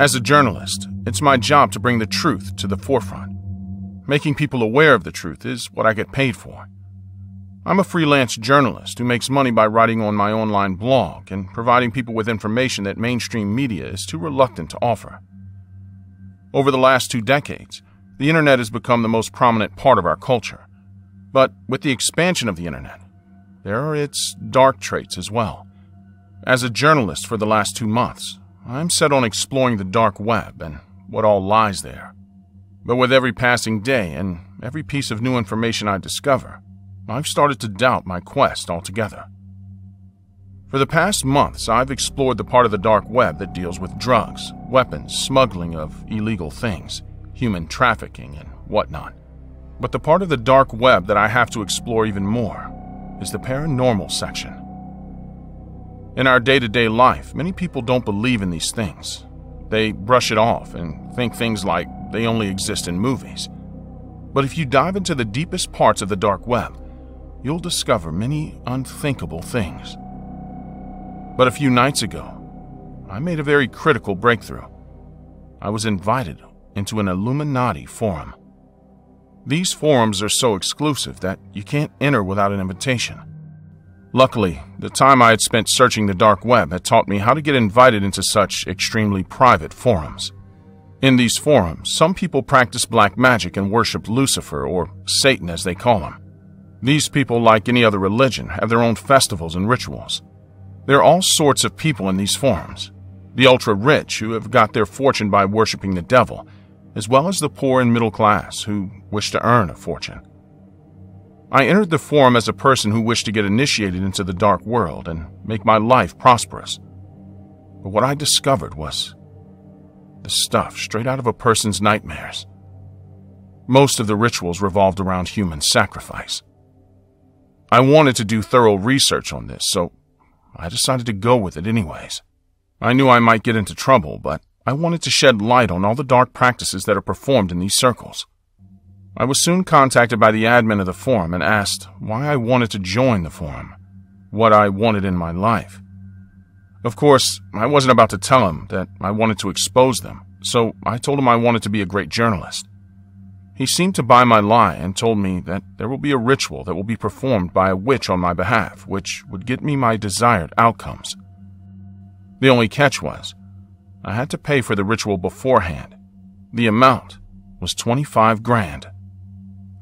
As a journalist, it's my job to bring the truth to the forefront. Making people aware of the truth is what I get paid for. I'm a freelance journalist who makes money by writing on my online blog and providing people with information that mainstream media is too reluctant to offer. Over the last 2 decades, the internet has become the most prominent part of our culture. But with the expansion of the internet, there are its dark traits as well. As a journalist for the last 2 months, I'm set on exploring the dark web and what all lies there. But with every passing day and every piece of new information I discover, I've started to doubt my quest altogether. For the past months, I've explored the part of the dark web that deals with drugs, weapons, smuggling of illegal things, human trafficking, and whatnot. But the part of the dark web that I have to explore even more is the paranormal section. In our day-to-day life, many people don't believe in these things. They brush it off and think things like they only exist in movies. But if you dive into the deepest parts of the dark web, you'll discover many unthinkable things. But a few nights ago, I made a very critical breakthrough. I was invited into an Illuminati forum. These forums are so exclusive that you can't enter without an invitation. Luckily, the time I had spent searching the dark web had taught me how to get invited into such extremely private forums. In these forums, some people practice black magic and worship Lucifer, or Satan as they call him. These people, like any other religion, have their own festivals and rituals. There are all sorts of people in these forums. The ultra-rich, who have got their fortune by worshiping the devil, as well as the poor and middle class, who wish to earn a fortune. I entered the forum as a person who wished to get initiated into the dark world and make my life prosperous. But what I discovered was the stuff straight out of a person's nightmares. Most of the rituals revolved around human sacrifice. I wanted to do thorough research on this, so I decided to go with it anyways. I knew I might get into trouble, but I wanted to shed light on all the dark practices that are performed in these circles. I was soon contacted by the admin of the forum and asked why I wanted to join the forum, what I wanted in my life. Of course, I wasn't about to tell him that I wanted to expose them, so I told him I wanted to be a great journalist. He seemed to buy my lie and told me that there will be a ritual that will be performed by a witch on my behalf, which would get me my desired outcomes. The only catch was, I had to pay for the ritual beforehand. The amount was 25 grand.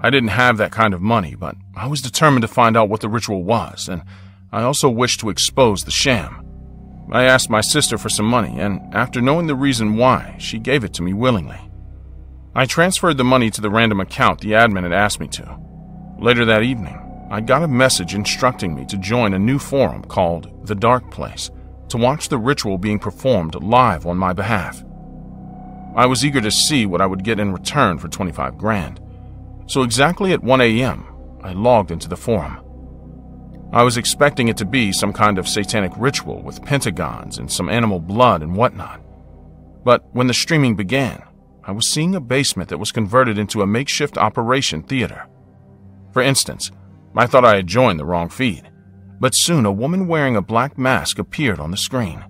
I didn't have that kind of money, but I was determined to find out what the ritual was, and I also wished to expose the sham. I asked my sister for some money, and after knowing the reason why, she gave it to me willingly. I transferred the money to the random account the admin had asked me to. Later that evening, I got a message instructing me to join a new forum called The Dark Place to watch the ritual being performed live on my behalf. I was eager to see what I would get in return for 25 grand. So exactly at 1 a.m., I logged into the forum. I was expecting it to be some kind of satanic ritual with pentagons and some animal blood and whatnot. But when the streaming began, I was seeing a basement that was converted into a makeshift operation theater. For instance, I thought I had joined the wrong feed, but soon a woman wearing a black mask appeared on the screen.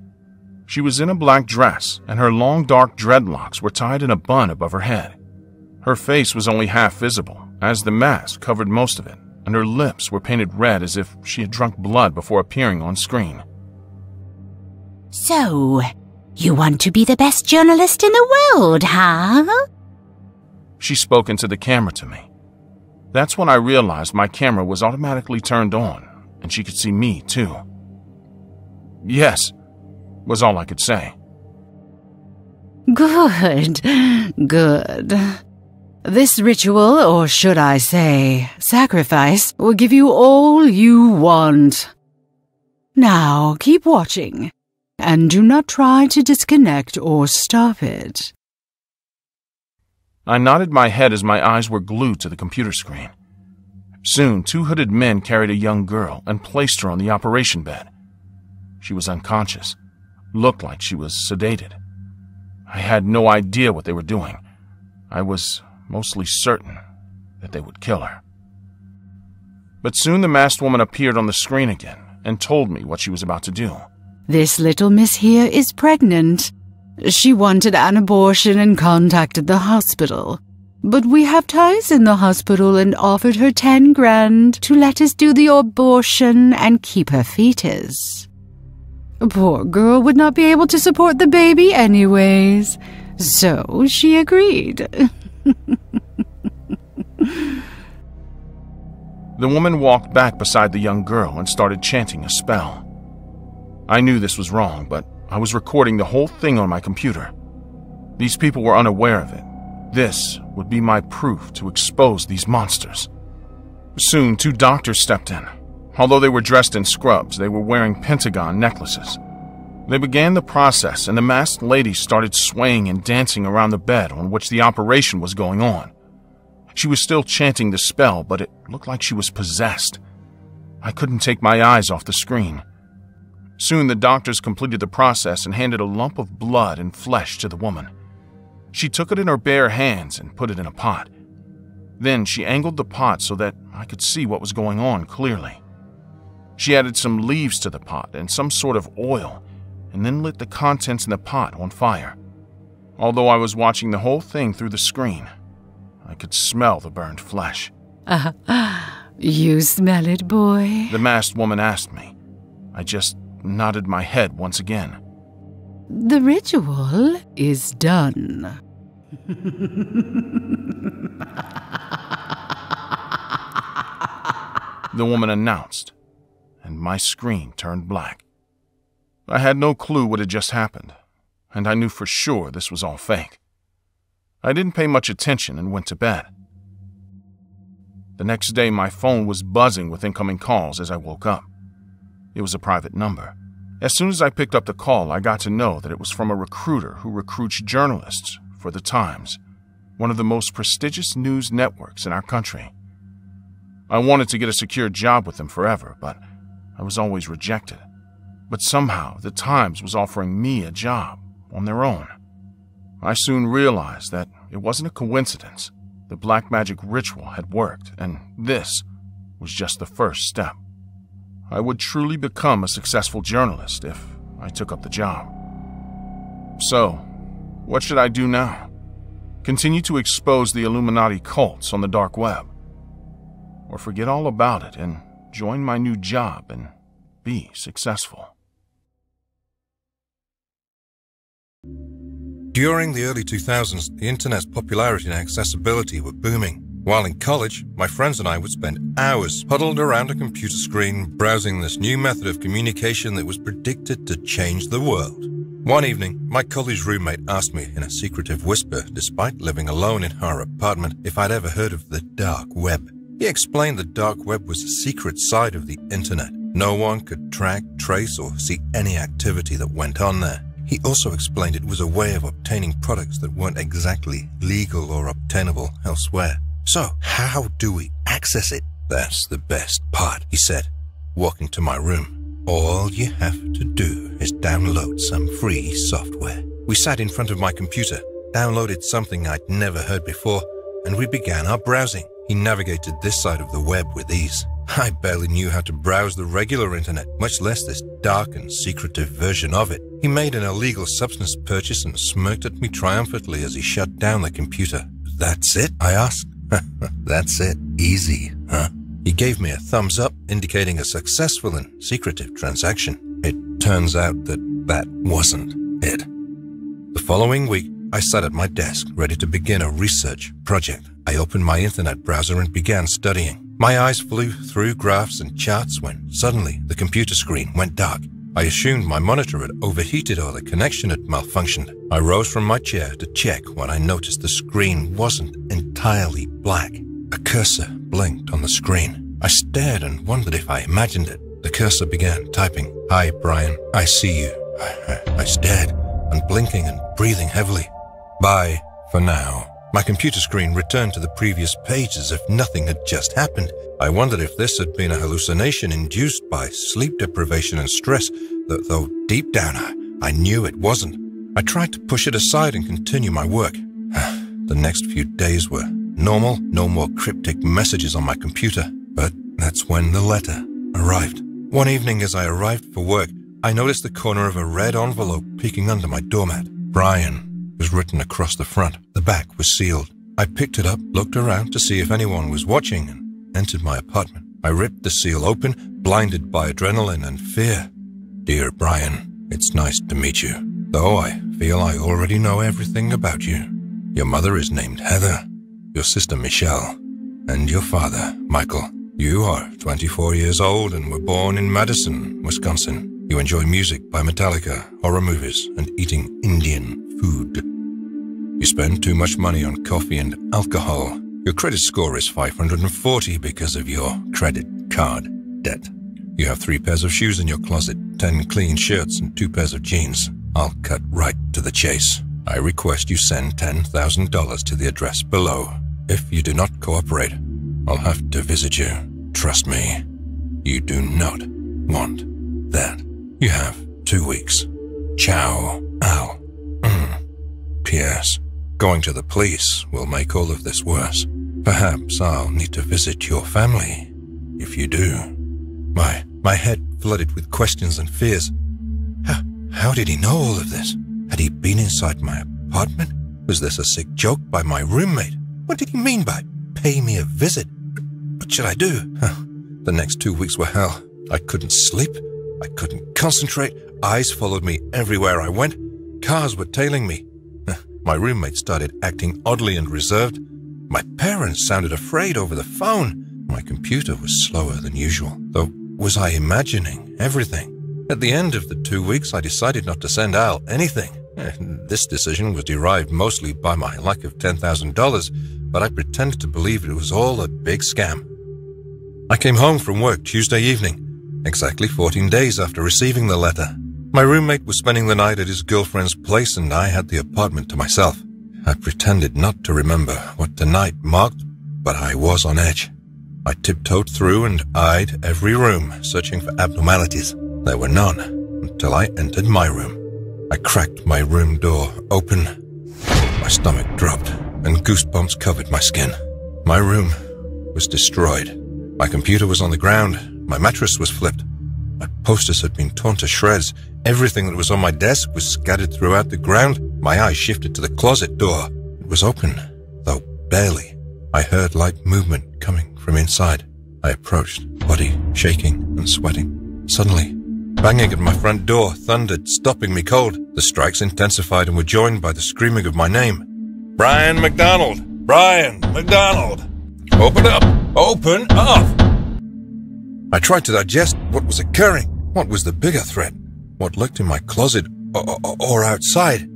She was in a black dress, and her long dark dreadlocks were tied in a bun above her head. Her face was only half visible, as the mask covered most of it, and her lips were painted red as if she had drunk blood before appearing on screen. So, you want to be the best journalist in the world, huh? She spoke into the camera to me. That's when I realized my camera was automatically turned on, and she could see me too. Yes, was all I could say. Good, good. This ritual, or should I say, sacrifice, will give you all you want. Now, keep watching, and do not try to disconnect or stop it. I nodded my head as my eyes were glued to the computer screen. Soon, 2 hooded men carried a young girl and placed her on the operation bed. She was unconscious, looked like she was sedated. I had no idea what they were doing. I was mostly certain that they would kill her. But soon the masked woman appeared on the screen again and told me what she was about to do. This little miss here is pregnant. She wanted an abortion and contacted the hospital. But we have ties in the hospital and offered her $10,000 to let us do the abortion and keep her fetus. Poor girl would not be able to support the baby anyways, so she agreed. The woman walked back beside the young girl and started chanting a spell. I knew this was wrong, but I was recording the whole thing on my computer. These people were unaware of it. This would be my proof to expose these monsters. Soon, two doctors stepped in. Although they were dressed in scrubs, they were wearing pentagon necklaces. They began the process, and the masked lady started swaying and dancing around the bed on which the operation was going on. She was still chanting the spell, but it looked like she was possessed. I couldn't take my eyes off the screen. Soon, the doctors completed the process and handed a lump of blood and flesh to the woman. She took it in her bare hands and put it in a pot. Then she angled the pot so that I could see what was going on clearly. She added some leaves to the pot and some sort of oil, and then lit the contents in the pot on fire. Although I was watching the whole thing through the screen, I could smell the burned flesh. You smell it, boy? The masked woman asked me. I just nodded my head once again. The ritual is done. The woman announced, and my screen turned black. I had no clue what had just happened, and I knew for sure this was all fake. I didn't pay much attention and went to bed. The next day, my phone was buzzing with incoming calls as I woke up. It was a private number. As soon as I picked up the call, I got to know that it was from a recruiter who recruits journalists for The Times, one of the most prestigious news networks in our country. I wanted to get a secure job with them forever, but I was always rejected. But somehow, The Times was offering me a job on their own. I soon realized that it wasn't a coincidence. The black magic ritual had worked, and this was just the first step. I would truly become a successful journalist if I took up the job. So, what should I do now? Continue to expose the Illuminati cults on the dark web? Or forget all about it and join my new job and be successful? During the early 2000s, the internet's popularity and accessibility were booming. While in college, my friends and I would spend hours huddled around a computer screen browsing this new method of communication that was predicted to change the world. One evening, my college roommate asked me in a secretive whisper, despite living alone in our apartment, if I'd ever heard of the dark web. He explained the dark web was a secret side of the internet. No one could track, trace, or see any activity that went on there. He also explained it was a way of obtaining products that weren't exactly legal or obtainable elsewhere. So, how do we access it? That's the best part, he said, walking to my room. All you have to do is download some free software. We sat in front of my computer, downloaded something I'd never heard before, and we began our browsing. He navigated this side of the web with ease. I barely knew how to browse the regular internet, much less this dark and secretive version of it. He made an illegal substance purchase and smirked at me triumphantly as he shut down the computer. That's it? I asked. That's it. Easy, huh? He gave me a thumbs up, indicating a successful and secretive transaction. It turns out that wasn't it. The following week, I sat at my desk, ready to begin a research project. I opened my internet browser and began studying. My eyes flew through graphs and charts when suddenly the computer screen went dark. I assumed my monitor had overheated or the connection had malfunctioned. I rose from my chair to check when I noticed the screen wasn't entirely black. A cursor blinked on the screen. I stared and wondered if I imagined it. The cursor began typing, "Hi, Brian, I see you." I stared, unblinking and breathing heavily. "Bye for now." My computer screen returned to the previous page as if nothing had just happened. I wondered if this had been a hallucination induced by sleep deprivation and stress, though deep down I knew it wasn't. I tried to push it aside and continue my work. The next few days were normal, no more cryptic messages on my computer, but that's when the letter arrived. One evening as I arrived for work, I noticed the corner of a red envelope peeking under my doormat. Brian was written across the front. The back was sealed. I picked it up, looked around to see if anyone was watching, and entered my apartment. I ripped the seal open, blinded by adrenaline and fear. Dear Brian, it's nice to meet you, though I feel I already know everything about you. Your mother is named Heather, your sister Michelle, and your father, Michael. You are 24 years old and were born in Madison, Wisconsin. You enjoy music by Metallica, horror movies, and eating Indian food. You spend too much money on coffee and alcohol. Your credit score is 540 because of your credit card debt. You have 3 pairs of shoes in your closet, 10 clean shirts, and 2 pairs of jeans. I'll cut right to the chase. I request you send $10,000 to the address below. If you do not cooperate, I'll have to visit you. Trust me, you do not want that. You have 2 weeks. Ciao. Ow. P.S. Going to the police will make all of this worse. Perhaps I'll need to visit your family if you do. My head flooded with questions and fears. How did he know all of this? Had he been inside my apartment? Was this a sick joke by my roommate? What did he mean by pay me a visit? What should I do? The next 2 weeks were hell. I couldn't sleep. I couldn't concentrate. Eyes followed me everywhere I went. Cars were tailing me. My roommate started acting oddly and reserved. My parents sounded afraid over the phone. My computer was slower than usual, though was I imagining everything? At the end of the 2 weeks, I decided not to send Al anything. This decision was derived mostly by my lack of $10,000, but I pretended to believe it was all a big scam. I came home from work Tuesday evening, exactly 14 days after receiving the letter. My roommate was spending the night at his girlfriend's place, and I had the apartment to myself. I pretended not to remember what the night marked, but I was on edge. I tiptoed through and eyed every room, searching for abnormalities. There were none, until I entered my room. I cracked my room door open. My stomach dropped, and goosebumps covered my skin. My room was destroyed. My computer was on the ground. My mattress was flipped. My posters had been torn to shreds. Everything that was on my desk was scattered throughout the ground. My eyes shifted to the closet door. It was open, though barely. I heard light movement coming from inside. I approached, body shaking and sweating. Suddenly, banging at my front door thundered, stopping me cold. The strikes intensified and were joined by the screaming of my name. Brian McDonald! Brian McDonald! Open up! Open up! I tried to digest what was occurring. What was the bigger threat? What lurked in my closet or outside?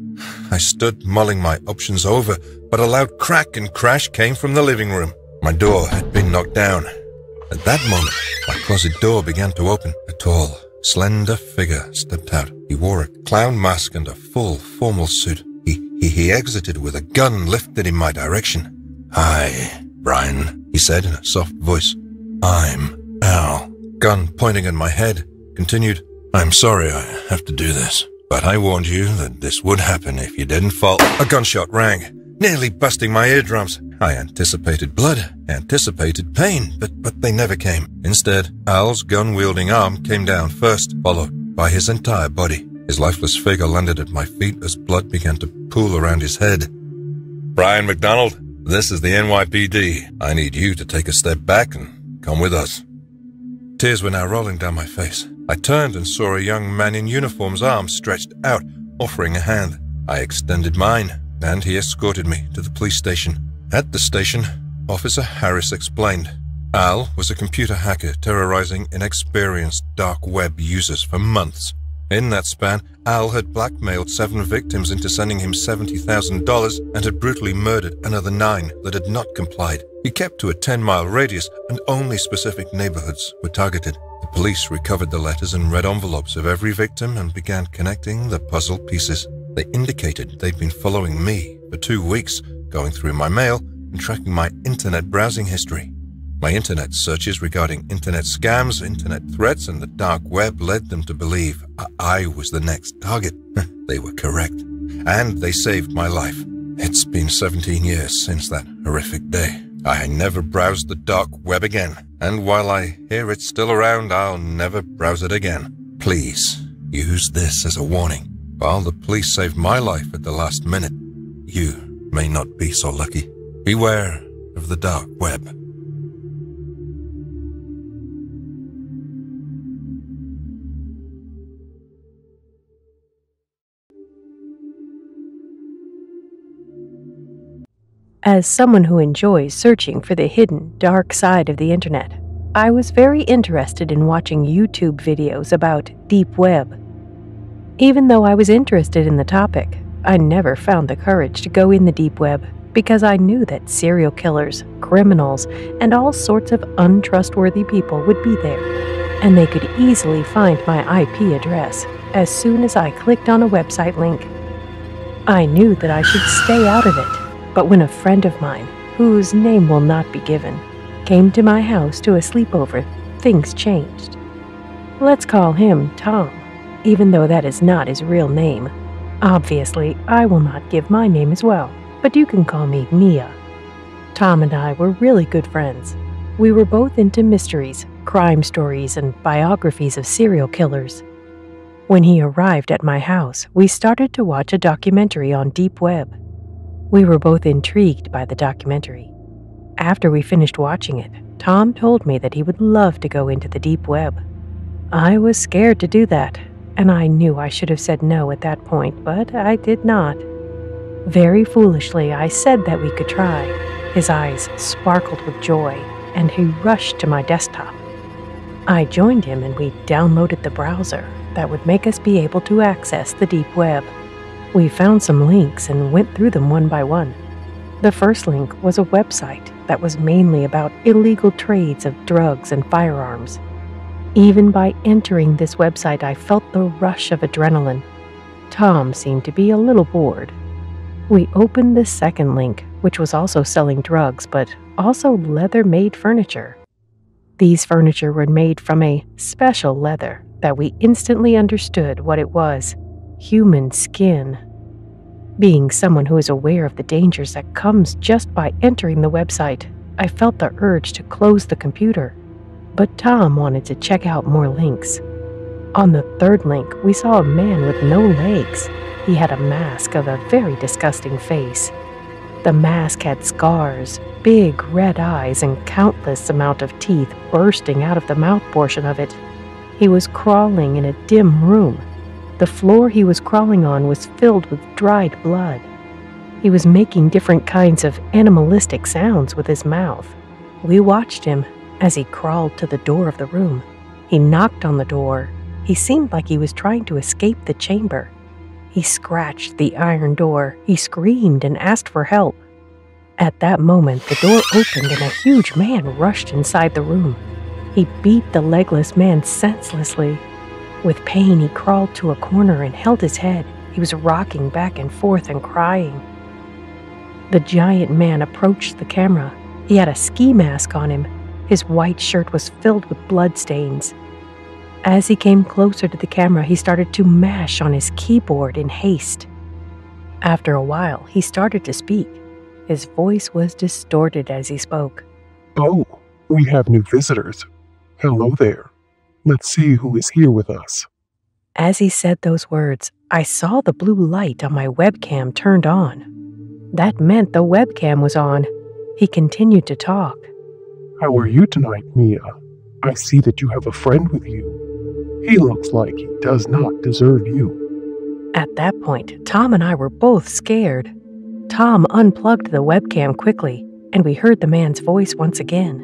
I stood mulling my options over, but a loud crack and crash came from the living room. My door had been knocked down. At that moment, my closet door began to open. A tall, slender figure stepped out. He wore a clown mask and a full formal suit. He exited with a gun lifted in my direction. "Hi, Brian," he said in a soft voice. "I'm Al." Gun pointing at my head, continued, "I'm sorry I have to do this, but I warned you that this would happen if you didn't fall." A gunshot rang, nearly busting my eardrums. I anticipated blood, anticipated pain, but they never came. Instead, Al's gun-wielding arm came down first, followed by his entire body. His lifeless figure landed at my feet as blood began to pool around his head. "Brian McDonald, this is the NYPD. I need you to take a step back and come with us." Tears were now rolling down my face. I turned and saw a young man in uniform's arm stretched out, offering a hand. I extended mine, and he escorted me to the police station. At the station, Officer Harris explained. Al was a computer hacker terrorizing inexperienced dark web users for months. In that span, Al had blackmailed 7 victims into sending him $70,000 and had brutally murdered another 9 that had not complied. He kept to a 10-mile radius, and only specific neighborhoods were targeted. The police recovered the letters and red envelopes of every victim and began connecting the puzzle pieces. They indicated they'd been following me for 2 weeks, going through my mail and tracking my internet browsing history. My internet searches regarding internet scams, internet threats, and the dark web led them to believe I was the next target. They were correct, and they saved my life. It's been 17 years since that horrific day. I never browsed the dark web again, and while I hear it's still around, I'll never browse it again. Please use this as a warning. while, the police saved my life at the last minute. You may not be so lucky. Beware of the dark web. As someone who enjoys searching for the hidden, dark side of the internet, I was very interested in watching YouTube videos about Deep Web. Even though I was interested in the topic, I never found the courage to go in the Deep Web because I knew that serial killers, criminals, and all sorts of untrustworthy people would be there, and they could easily find my IP address as soon as I clicked on a website link. I knew that I should stay out of it. But when a friend of mine, whose name will not be given, came to my house to a sleepover, things changed. Let's call him Tom, even though that is not his real name. Obviously, I will not give my name as well, but you can call me Mia. Tom and I were really good friends. We were both into mysteries, crime stories, and biographies of serial killers. When he arrived at my house, we started to watch a documentary on Deep Web. We were both intrigued by the documentary. After we finished watching it, Tom told me that he would love to go into the Deep Web. I was scared to do that, and I knew I should have said no at that point, but I did not. Very foolishly, I said that we could try. His eyes sparkled with joy, and he rushed to my desktop. I joined him, and we downloaded the browser that would make us be able to access the Deep Web. We found some links and went through them one by one. The first link was a website that was mainly about illegal trades of drugs and firearms. Even by entering this website, I felt the rush of adrenaline. Tom seemed to be a little bored. We opened the second link, which was also selling drugs, but also leather-made furniture. These furniture were made from a special leather that we instantly understood what it was. Human skin. Being someone who is aware of the dangers that comes just by entering the website, I felt the urge to close the computer, but Tom wanted to check out more links. On the third link, we saw a man with no legs. He had a mask of a very disgusting face. The mask had scars, big red eyes, and countless amount of teeth bursting out of the mouth portion of it. He was crawling in a dim room. The floor he was crawling on was filled with dried blood. He was making different kinds of animalistic sounds with his mouth. We watched him as he crawled to the door of the room. He knocked on the door. He seemed like he was trying to escape the chamber. He scratched the iron door. He screamed and asked for help. At that moment, the door opened and a huge man rushed inside the room. He beat the legless man senselessly. With pain, he crawled to a corner and held his head. He was rocking back and forth and crying. The giant man approached the camera. He had a ski mask on him. His white shirt was filled with bloodstains. As he came closer to the camera, he started to mash on his keyboard in haste. After a while, he started to speak. His voice was distorted as he spoke. "Oh, we have new visitors. Hello there. Let's see who is here with us." As he said those words, I saw the blue light on my webcam turned on. That meant the webcam was on. He continued to talk. "How are you tonight, Mia? I see that you have a friend with you. He looks like he does not deserve you." At that point, Tom and I were both scared. Tom unplugged the webcam quickly, and we heard the man's voice once again.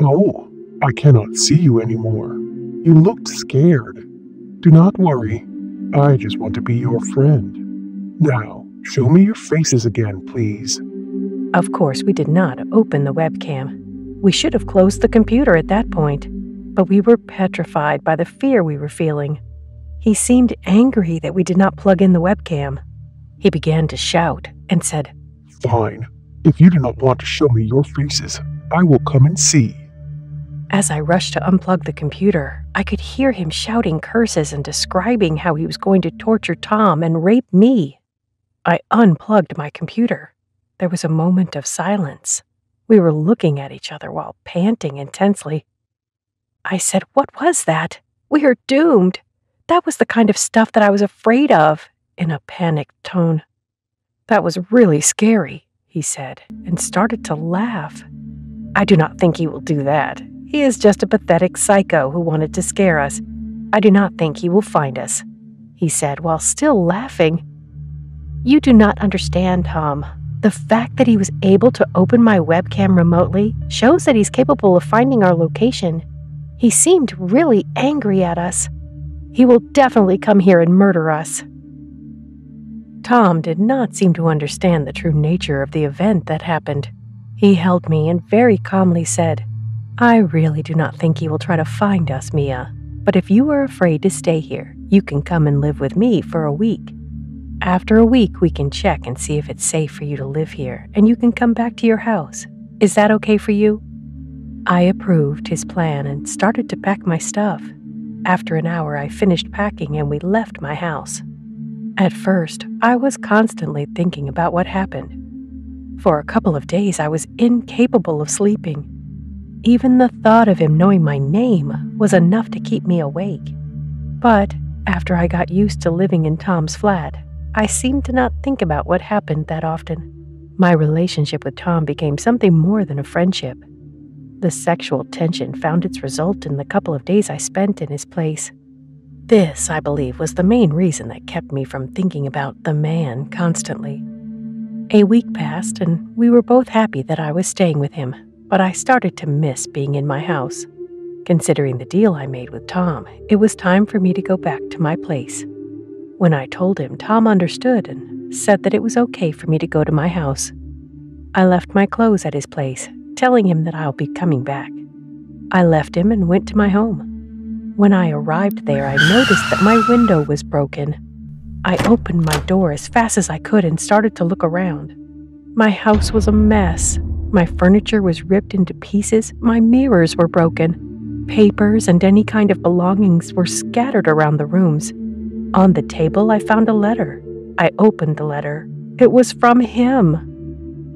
"Oh, I cannot see you anymore. You looked scared. Do not worry. I just want to be your friend. Now, show me your faces again, please." Of course, we did not open the webcam. We should have closed the computer at that point, but we were petrified by the fear we were feeling. He seemed angry that we did not plug in the webcam. He began to shout and said, "Fine. If you do not want to show me your faces, I will come and see." As I rushed to unplug the computer, I could hear him shouting curses and describing how he was going to torture Tom and rape me. I unplugged my computer. There was a moment of silence. We were looking at each other while panting intensely. I said, "What was that? We are doomed. That was the kind of stuff that I was afraid of. in a panicked tone. "That was really scary," he said, and started to laugh. "I do not think he will do that. He is just a pathetic psycho who wanted to scare us. I do not think he will find us," he said while still laughing. "You do not understand, Tom. The fact that he was able to open my webcam remotely shows that he's capable of finding our location. He seemed really angry at us. He will definitely come here and murder us." Tom did not seem to understand the true nature of the event that happened. He held me and very calmly said, "I really do not think he will try to find us, Mia. But if you are afraid to stay here, you can come and live with me for a week. After a week, we can check and see if it's safe for you to live here, and you can come back to your house. Is that okay for you?" I approved his plan and started to pack my stuff. After an hour, I finished packing and we left my house. At first, I was constantly thinking about what happened. For a couple of days, I was incapable of sleeping. Even the thought of him knowing my name was enough to keep me awake. But after I got used to living in Tom's flat, I seemed to not think about what happened that often. My relationship with Tom became something more than a friendship. The sexual tension found its result in the couple of days I spent in his place. This, I believe, was the main reason that kept me from thinking about the man constantly. A week passed, and we were both happy that I was staying with him, but I started to miss being in my house. Considering the deal I made with Tom, it was time for me to go back to my place. When I told him, Tom understood and said that it was okay for me to go to my house. I left my clothes at his place, telling him that I'll be coming back. I left him and went to my home. When I arrived there, I noticed that my window was broken. I opened my door as fast as I could and started to look around. My house was a mess. My furniture was ripped into pieces, my mirrors were broken, papers and any kind of belongings were scattered around the rooms. On the table, I found a letter. I opened the letter. It was from him.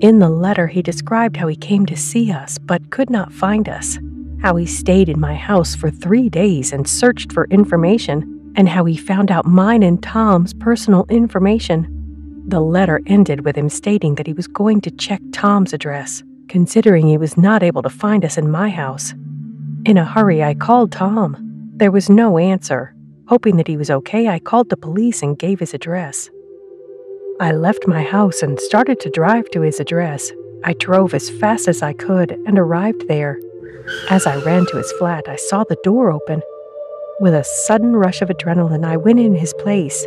In the letter, he described how he came to see us but could not find us, how he stayed in my house for 3 days and searched for information, and how he found out mine and Tom's personal information. The letter ended with him stating that he was going to check Tom's address, considering he was not able to find us in my house. In a hurry, I called Tom. There was no answer. Hoping that he was okay, I called the police and gave his address. I left my house and started to drive to his address. I drove as fast as I could and arrived there. As I ran to his flat, I saw the door open. With a sudden rush of adrenaline, I went in his place.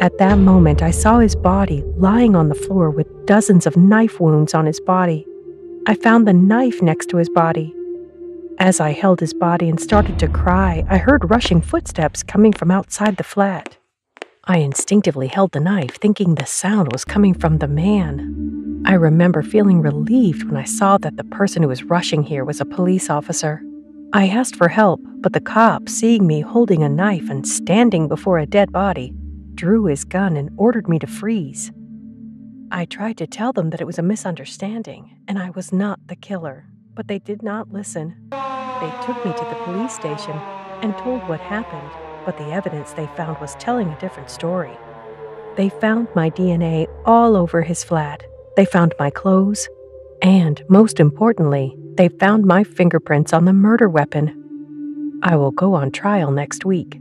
At that moment, I saw his body lying on the floor with dozens of knife wounds on his body. I found the knife next to his body. As I held his body and started to cry, I heard rushing footsteps coming from outside the flat. I instinctively held the knife, thinking the sound was coming from the man. I remember feeling relieved when I saw that the person who was rushing here was a police officer. I asked for help, but the cop, seeing me holding a knife and standing before a dead body, drew his gun and ordered me to freeze. I tried to tell them that it was a misunderstanding and I was not the killer, but they did not listen. They took me to the police station and told what happened, but the evidence they found was telling a different story. They found my DNA all over his flat. They found my clothes, and most importantly, they found my fingerprints on the murder weapon. I will go on trial next week.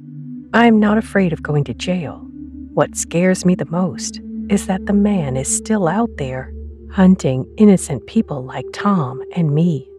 I am not afraid of going to jail. What scares me the most is that the man is still out there, hunting innocent people like Tom and me.